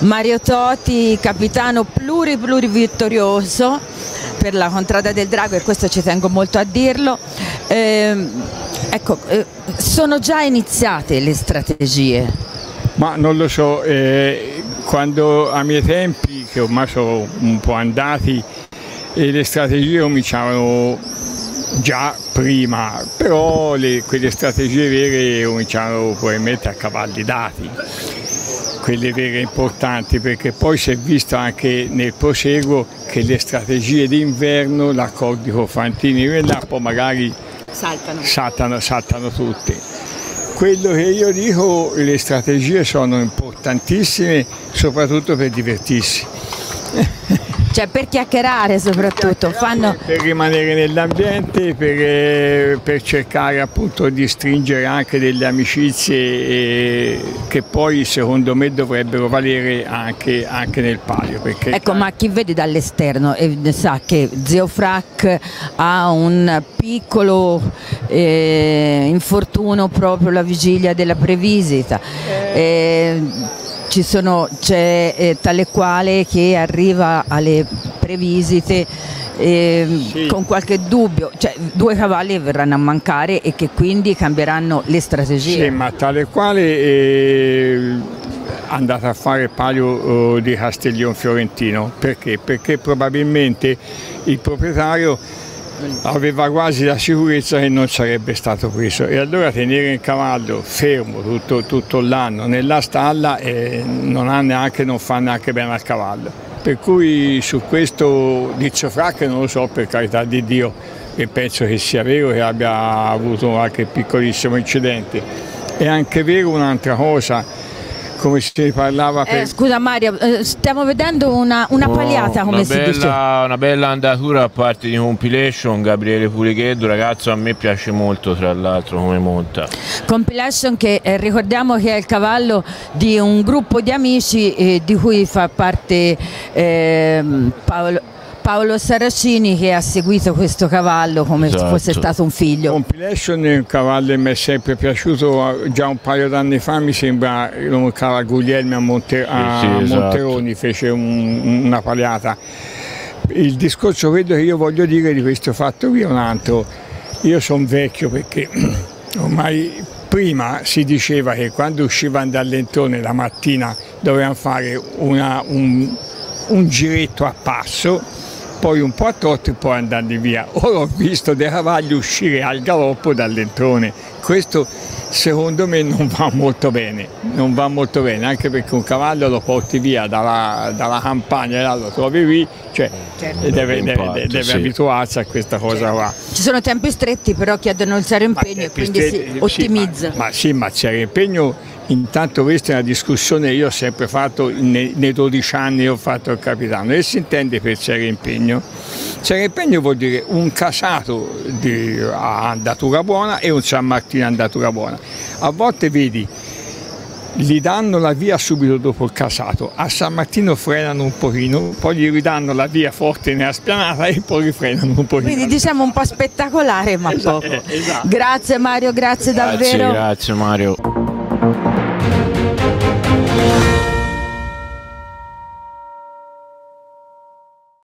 Mario Toti, capitano plurivittorioso per la contrada del drago, e questo ci tengo molto a dirlo. Ecco, sono già iniziate le strategie? Ma non lo so, quando a miei tempi, che ormai sono un po' andati, le strategie cominciavano già prima, però quelle strategie vere cominciavano probabilmente a cavalli dati, quelle vere importanti, perché poi si è visto anche nel proseguo che le strategie d'inverno, l'accordico Fantini e là, poi magari saltano tutti. Quello che io dico, le strategie sono importantissime soprattutto per divertirsi. Cioè per chiacchierare soprattutto. Per rimanere nell'ambiente, per cercare appunto di stringere anche delle amicizie che poi secondo me dovrebbero valere anche nel palio. Perché ecco, ma chi vede dall'esterno sa che Ziofrac ha un piccolo infortunio proprio la vigilia della previsita. C'è tale quale che arriva alle previsite con qualche dubbio, cioè due cavalli verranno a mancare e che quindi cambieranno le strategie. Sì, ma tale quale è andata a fare il palio di Castiglion Fiorentino, perché? Perché probabilmente il proprietario aveva quasi la sicurezza che non sarebbe stato preso, e allora tenere il cavallo fermo tutto l'anno nella stalla non fa neanche bene al cavallo, per cui su questo Ziofrac non lo so, per carità di Dio, e penso che sia vero che abbia avuto qualche piccolissimo incidente. È anche vero un'altra cosa, come si parlava per... scusa Mario, stiamo vedendo una paliata, come si dice. Una bella andatura a parte di Compilation, Gabriele Purigheddo, ragazzo a me piace molto tra l'altro come monta. Compilation che ricordiamo che è il cavallo di un gruppo di amici di cui fa parte Paolo Saracini, che ha seguito questo cavallo come se fosse stato un figlio. Compilation è un cavallo che mi è sempre piaciuto, già un paio d'anni fa mi sembra lo mancava Guglielmo a Monteroni, fece una paliata. Il discorso credo che io voglio dire di questo fatto qui è un altro. Io sono vecchio, perché ormai prima si diceva che quando uscivano dall'entone la mattina dovevano fare un giretto a passo, poi un po' a trotto e poi andando via. Ora ho visto dei cavalli uscire al galoppo dall'entrone, questo secondo me non va molto bene, non va molto bene, anche perché un cavallo lo porti via dalla campagna e là lo trovi qui, cioè deve abituarsi a questa cosa qua. Ci sono tempi stretti, però chiedono il serio impegno e quindi si ottimizza. Ma il serio impegno. Intanto questa è una discussione che io ho sempre fatto, nei 12 anni ho fatto il capitano, e si intende per serio impegno. Serio impegno vuol dire un casato di andatura buona e un San Martino andatura buona. A volte vedi, gli danno la via subito dopo il casato, a San Martino frenano un pochino, poi gli ridanno la via forte nella spianata e poi rifrenano un pochino. Quindi diciamo un po' spettacolare, ma poco. Esatto. Grazie Mario, grazie davvero. Grazie Mario.